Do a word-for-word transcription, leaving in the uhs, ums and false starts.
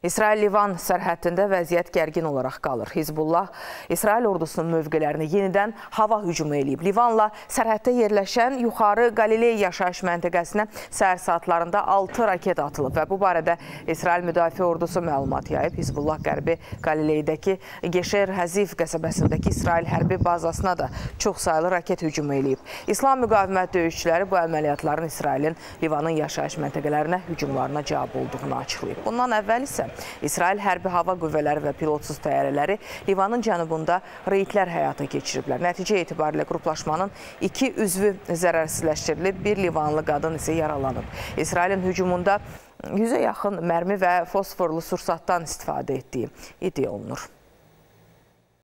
İsrail-Livan sərhədində vəziyyət gərgin olaraq qalır. Hizbullah İsrail ordusunun mövqelərini yenidən hava hücumu eləyib. Livanla sərhəddə yerləşən Yuxarı Qaliley yaşayış məntəqəsinə səhər saatlarında altı raket atılıb və bu barədə İsrail müdafiə ordusu məlumat yayıb. Hizbullah qərbi Qalileydəki Geşer Həzif qəsəbəsindəki İsrail hərbi bazasına da çoxsaylı raket hücumu eləyib. İslam müqavimət döyüşçüləri bu əməliyyatların İsrailin Livanın yaşayış məntəqələrinə hücumlarına cavab olduğunu açıqlayıb. Bundan əvvəl isə İsrail hərbi hava qüvvələri və pilotsuz təyyarələri Livanın cənubunda reydlər həyata keçiriblər. Nəticə etibarilə qruplaşmanın iki üzvü zərərsizləşdirilib, bir livanlı qadın isə yaralanıb. İsrailin hücumunda yüzə yaxın mərmi və fosforlu sursatdan istifadə etdiyi iddia olunur.